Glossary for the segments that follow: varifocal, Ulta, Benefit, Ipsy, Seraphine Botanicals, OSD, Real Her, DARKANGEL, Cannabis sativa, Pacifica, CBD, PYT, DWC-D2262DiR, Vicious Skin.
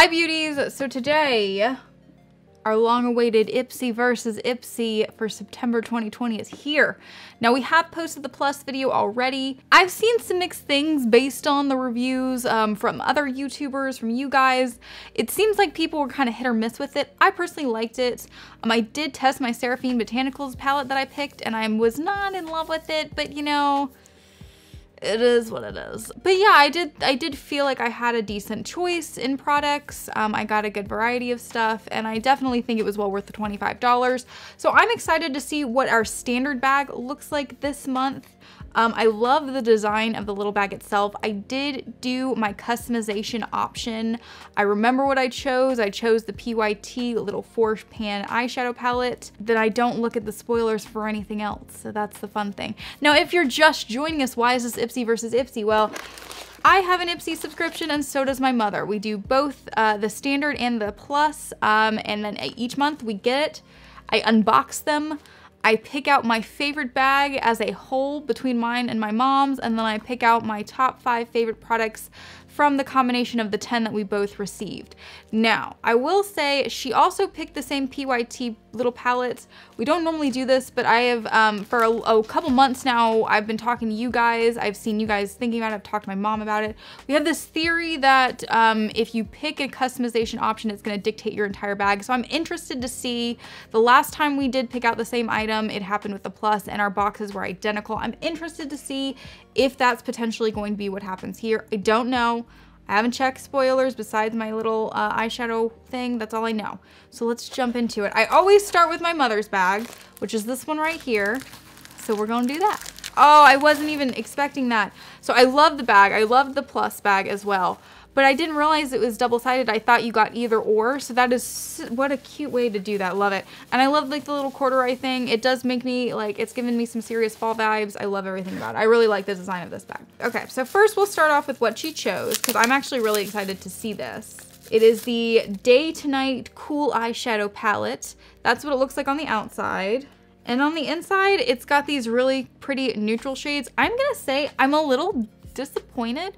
Hi beauties! So today, our long-awaited Ipsy versus Ipsy for September 2020 is here. Now we have posted the plus video already. I've seen some mixed things based on the reviews from other YouTubers, from you guys. It seems like people were kind of hit or miss with it. I personally liked it. I did test my Seraphine Botanicals palette that I picked and I was not in love with it, but you know, it is what it is. But yeah, I did feel like I had a decent choice in products. I got a good variety of stuff and I definitely think it was well worth the $25. So I'm excited to see what our standard bag looks like this month. I love the design of the little bag itself. I did do my customization option. I remember what I chose. I chose the PYT little 4-pan eyeshadow palette. Then I don't look at the spoilers for anything else. So that's the fun thing. Now, if you're just joining us, why is this Ipsy versus Ipsy? Well, I have an Ipsy subscription and so does my mother. We do both the standard and the plus, and then each month we get it. I unbox them. I pick out my favorite bag as a whole between mine and my mom's, and then I pick out my top 5 favorite products from the combination of the 10 that we both received. Now, I will say she also picked the same PYT little palettes. We don't normally do this, but I have, for a couple months now, I've been talking to you guys. I've seen you guys thinking about it. I've talked to my mom about it. We have this theory that if you pick a customization option, it's gonna dictate your entire bag. So I'm interested to see. The last time we did pick out the same item, it happened with the plus and our boxes were identical. I'm interested to see if that's potentially going to be what happens here. I don't know. I haven't checked spoilers besides my little eyeshadow thing. That's all I know. So let's jump into it. I always start with my mother's bag, which is this one right here. So we're gonna do that. Oh, I wasn't even expecting that. So I love the bag. I love the plus bag as well. But I didn't realize it was double-sided. I thought you got either or. So that is, what a cute way to do that. Love it. And I love like the little corduroy thing. It does make me like, it's given me some serious fall vibes. I love everything about it. I really like the design of this bag. Okay, so first we'll start off with what she chose because I'm actually really excited to see this. It is the Day to Night Cool Eyeshadow Palette. That's what it looks like on the outside. And on the inside, it's got these really pretty neutral shades. I'm gonna say I'm a little disappointed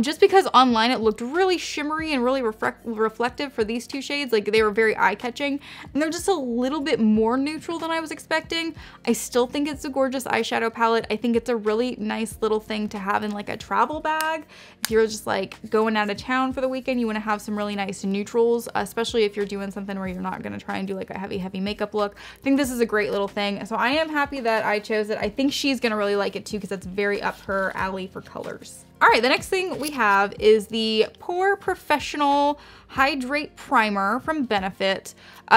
just because online it looked really shimmery and really reflective for these two shades. Like they were very eye-catching and they're just a little bit more neutral than I was expecting. I still think it's a gorgeous eyeshadow palette. I think it's a really nice little thing to have in like a travel bag. If you're just like going out of town for the weekend, you want to have some really nice neutrals, especially if you're doing something where you're not going to try and do like a heavy makeup look. I think this is a great little thing. So I am happy that I chose it. I think she's going to really like it too because that's very up her alley for color. All right, the next thing we have is the Pore Professional Hydrate Primer from Benefit.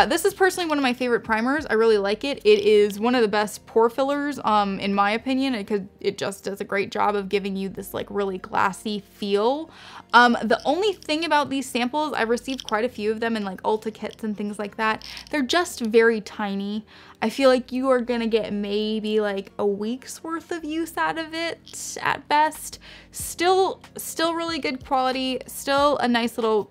This is personally one of my favorite primers. I really like it. It is one of the best pore fillers, in my opinion. It just does a great job of giving you this like really glassy feel. The only thing about these samples, I've received quite a few of them in like Ulta kits and things like that. They're just very tiny. I feel like you are gonna get maybe like a week's worth of use out of it at best. Still really good quality, still a nice little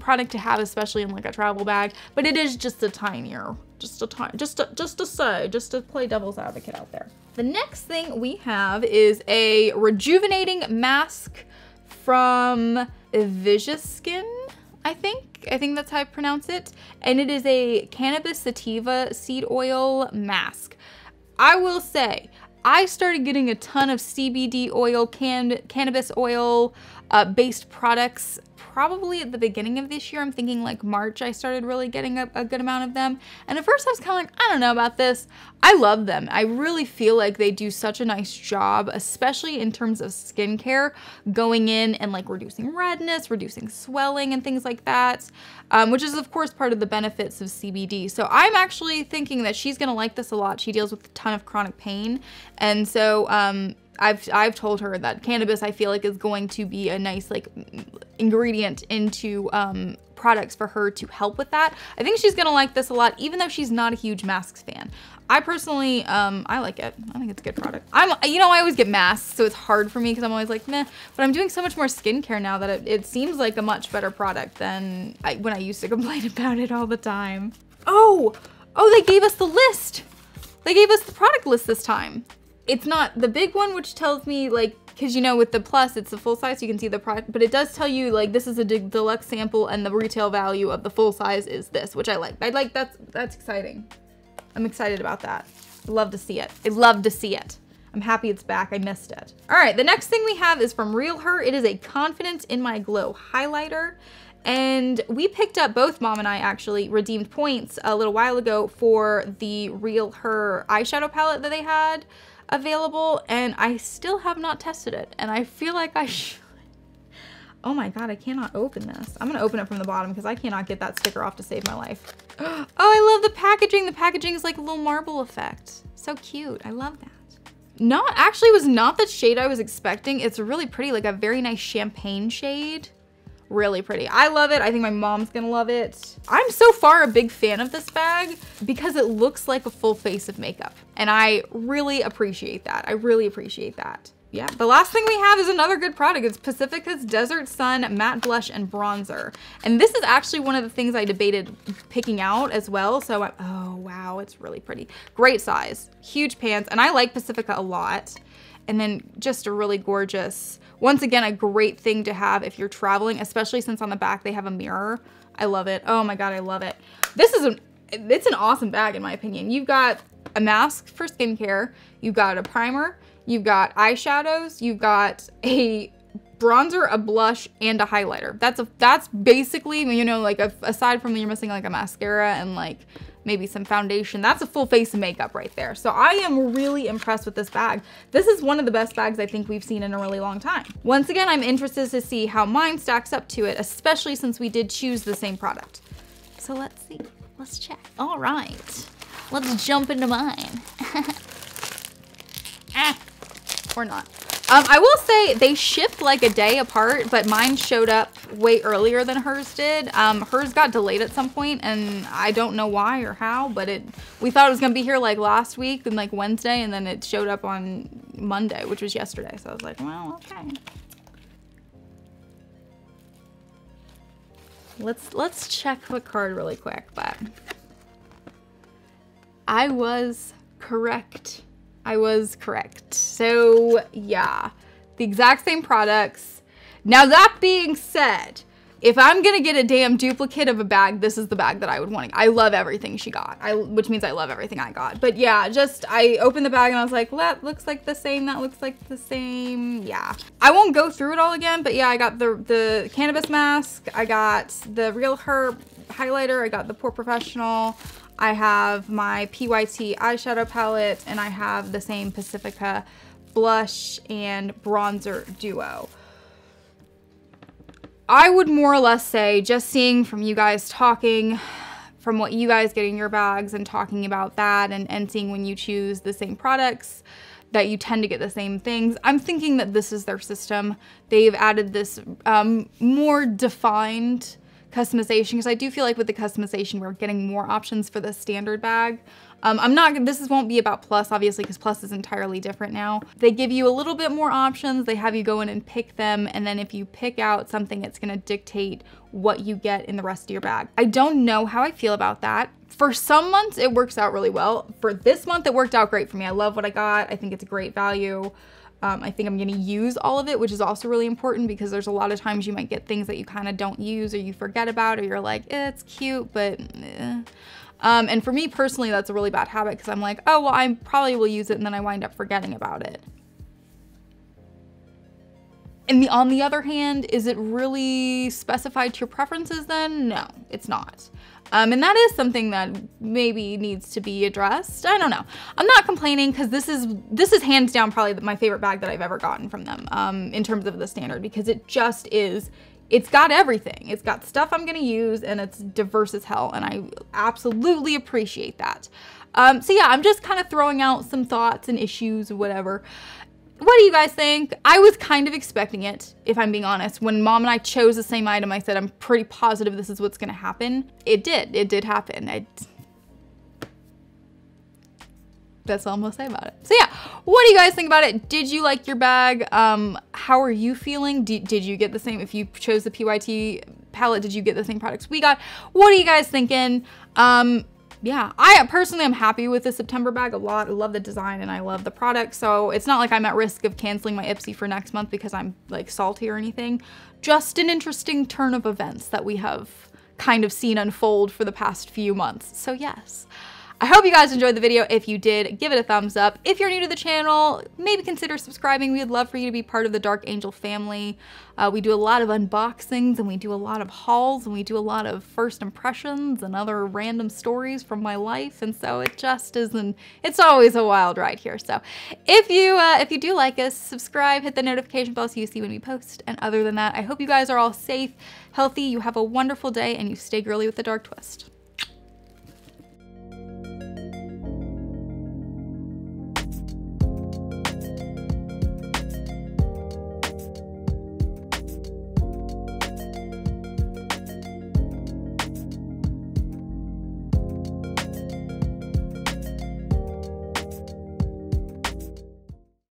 product to have, especially in like a travel bag, but it is just a tinier, just to play devil's advocate out there. The next thing we have is a rejuvenating mask from Vicious Skin, I think. I think that's how I pronounce it. And it is a cannabis sativa seed oil mask. I will say, I started getting a ton of CBD oil, cannabis oil based products probably at the beginning of this year. I'm thinking like March, I started really getting a good amount of them. And at first I was kind of like, I don't know about this. I love them. I really feel like they do such a nice job, especially in terms of skincare, going in and like reducing redness, reducing swelling and things like that, which is of course part of the benefits of CBD. So I'm actually thinking that she's gonna like this a lot. She deals with a ton of chronic pain. And so I've told her that cannabis, I feel like, is going to be a nice like ingredient into products for her to help with that. I think she's gonna like this a lot, even though she's not a huge masks fan. I personally, I like it. I think it's a good product. You know, I always get masks, so it's hard for me because I'm always like, meh. But I'm doing so much more skincare now that it seems like a much better product than when I used to complain about it all the time. Oh, they gave us the list. They gave us the product list this time. It's not the big one, which tells me like, cause you know with the plus, it's the full size, you can see the price, but it does tell you like this is a deluxe sample and the retail value of the full size is this, which I like. I like that's exciting. I'm excited about that. I love to see it. I love to see it. I'm happy it's back, I missed it. All right, the next thing we have is from Real Her. It is a Confidence in My Glow highlighter. And we picked up, both Mom and I actually redeemed points a little while ago for the Real Her eyeshadow palette that they had available, and I still have not tested it, and I feel like I should. Oh my God, I cannot open this. I'm gonna open it from the bottom because I cannot get that sticker off to save my life. Oh, I love the packaging. The packaging is like a little marble effect. So cute, I love that. Not, actually was not the shade I was expecting. It's really pretty, like a very nice champagne shade. Really pretty. I love it. I think my mom's gonna love it. I'm so far a big fan of this bag because it looks like a full face of makeup. And I really appreciate that. I really appreciate that. Yeah, the last thing we have is another good product. It's Pacifica's Desert Sun Matte Blush and Bronzer. And this is actually one of the things I debated picking out as well. So, oh wow, it's really pretty. Great size, huge pans, and I like Pacifica a lot. And then just a really gorgeous, once again, a great thing to have if you're traveling, especially since on the back they have a mirror. I love it. Oh my God, I love it. This is it's an awesome bag in my opinion. You've got a mask for skincare, you've got a primer, you've got eyeshadows, you've got a bronzer, a blush, and a highlighter. That's basically, you know, like aside from you're missing like a mascara and like maybe some foundation, that's a full face of makeup right there. So I am really impressed with this bag. This is one of the best bags I think we've seen in a really long time. Once again, I'm interested to see how mine stacks up to it, especially since we did choose the same product. So let's see, let's check. All right, let's jump into mine. Or not. I will say they shipped like a day apart, but mine showed up way earlier than hers did. Hers got delayed at some point, and I don't know why or how, but we thought it was gonna be here like last week and like Wednesday, and then it showed up on Monday, which was yesterday. So I was like, well, okay. Let's check the card really quick, but I was correct. I was correct. So yeah, the exact same products. Now that being said, if I'm gonna get a damn duplicate of a bag, this is the bag that I would want. I love everything she got, which means I love everything I got. But yeah, just I opened the bag and I was like, that looks like the same, that looks like the same, yeah. I won't go through it all again, but yeah, I got the cannabis mask, I got the Real Her highlighter, I got the Pore Professional, I have my PYT eyeshadow palette, and I have the same Pacifica blush and bronzer duo. I would more or less say, just seeing from you guys talking, from what you guys get in your bags and talking about that and seeing when you choose the same products, that you tend to get the same things. I'm thinking that this is their system. They've added this more defined customization, because I do feel like with the customization we're getting more options for the standard bag. This won't be about plus, obviously, because plus is entirely different now. They give you a little bit more options, they have you go in and pick them, and then if you pick out something, it's gonna dictate what you get in the rest of your bag. I don't know how I feel about that. For some months it works out really well. For this month it worked out great for me. I love what I got, I think it's a great value. I think I'm gonna use all of it, which is also really important because there's a lot of times you might get things that you kind of don't use or you forget about, or you're like, it's cute, but eh. And for me personally, that's a really bad habit because I'm like, oh, well, I probably will use it, and then I wind up forgetting about it. And on the other hand, is it really specified to your preferences then? No, it's not. And that is something that maybe needs to be addressed. I don't know. I'm not complaining because this is hands down probably my favorite bag that I've ever gotten from them in terms of the standard, because it just is, it's got everything. It's got stuff I'm gonna use and it's diverse as hell, and I absolutely appreciate that. So yeah, I'm just kind of throwing out some thoughts and issues, whatever. What do you guys think? I was kind of expecting it, if I'm being honest. When Mom and I chose the same item, I said, I'm pretty positive this is what's gonna happen. It did happen. That's all I'm gonna say about it. So yeah, what do you guys think about it? Did you like your bag? How are you feeling? Did you get the same, if you chose the PYT palette, did you get the same products we got? What are you guys thinking? yeah, I personally am happy with the September bag a lot. I love the design and I love the product. So it's not like I'm at risk of canceling my Ipsy for next month because I'm like salty or anything. Just an interesting turn of events that we have kind of seen unfold for the past few months. So yes. I hope you guys enjoyed the video. If you did, give it a thumbs up. If you're new to the channel, maybe consider subscribing. We'd love for you to be part of the Dark Angel family. We do a lot of unboxings and we do a lot of hauls and we do a lot of first impressions and other random stories from my life. And so it just isn't, it's always a wild ride here. So if you do like us, subscribe, hit the notification bell so you see when we post. And other than that, I hope you guys are all safe, healthy, you have a wonderful day, and you stay girly with a dark twist.